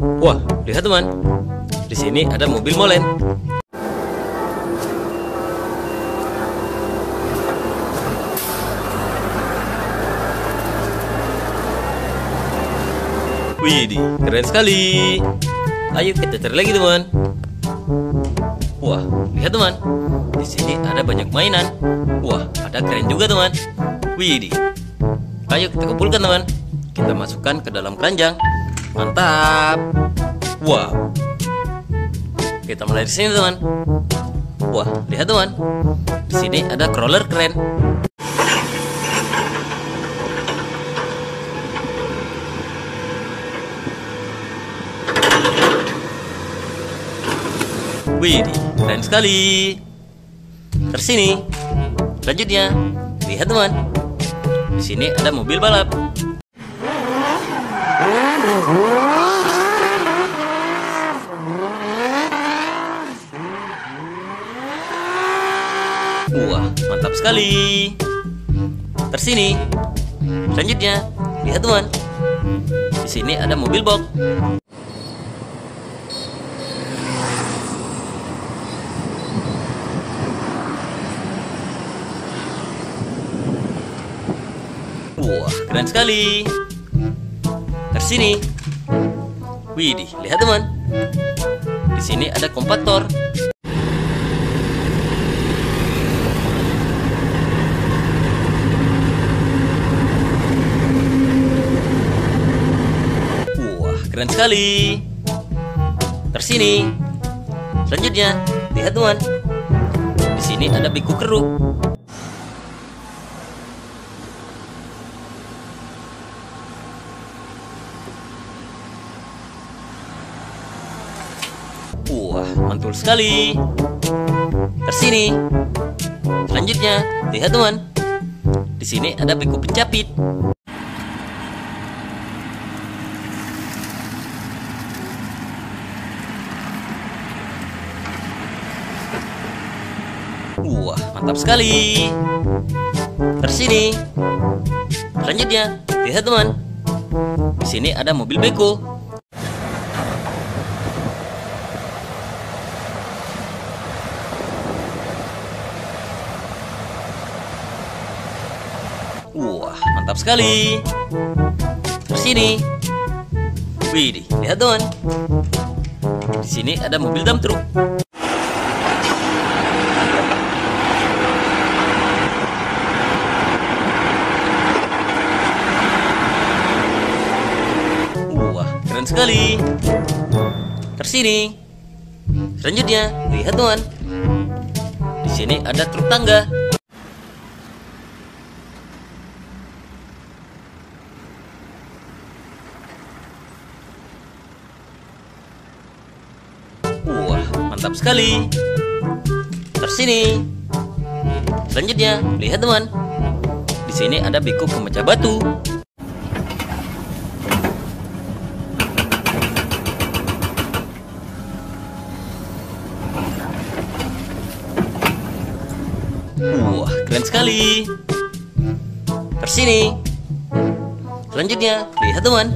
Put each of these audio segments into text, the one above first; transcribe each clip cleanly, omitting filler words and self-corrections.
Wah, lihat teman. Di sini ada mobil molen. Widih, keren sekali. Ayo kita cari lagi teman. Wah, lihat teman. Di sini ada banyak mainan. Wah, ada keren juga teman. Widih. Ayo kita kumpulkan teman. Kita masukkan ke dalam keranjang. Mantap. Wow. Kita mulai di sini teman. Wah, lihat teman. Di sini ada crawler keren. Wih, keren sekali. Terus sini. Selanjutnya, lihat teman. Di sini ada mobil balap. Wah, mantap sekali. Terus sini. Selanjutnya, lihat teman. Di sini ada mobil box. Wah, keren sekali. Terus sini. Widih, lihat teman. Di sini ada kompaktor. Wah, keren sekali. Terus sini. Selanjutnya, lihat teman. Di sini ada biku keruk. Wah, mantul sekali. Terus sini. Selanjutnya, lihat teman. Di sini ada biku pencapit. Wah, mantap sekali. Terus sini. Selanjutnya, lihat teman. Di sini ada mobil beko. Wah, mantap sekali. Terus sini. Widih, lihat teman. Di sini ada mobil dump truck. Wah, keren sekali. Terus sini. Selanjutnya, lihat teman. Di sini ada truk tangga. Wah, mantap sekali. Terus sini. Selanjutnya, lihat teman. Di sini ada biku pemecah batu. Wah, keren sekali. Terus sini. Selanjutnya, lihat teman.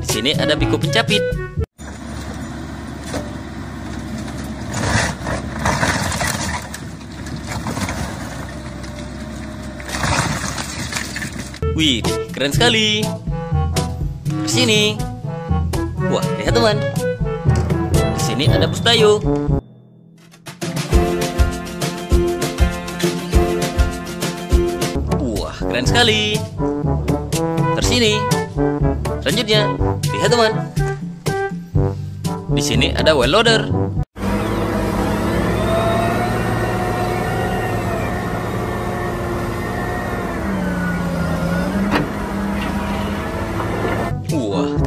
Di sini ada biku pencapit. Wih, keren sekali. Terus sini. Wah, lihat teman. Di sini ada bus Tayo. Wah, keren sekali. Terus sini. Selanjutnya, lihat teman. Di sini ada well loader.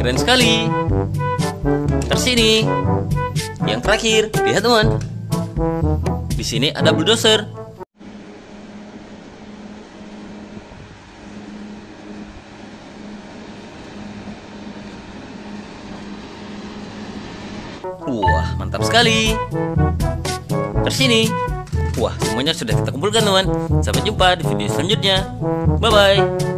Keren sekali. Terus ini. Yang terakhir, lihat teman. Di sini ada bulldozer. Wah, mantap sekali. Terus ini. Wah, semuanya sudah kita kumpulkan teman. Sampai jumpa di video selanjutnya. Bye bye.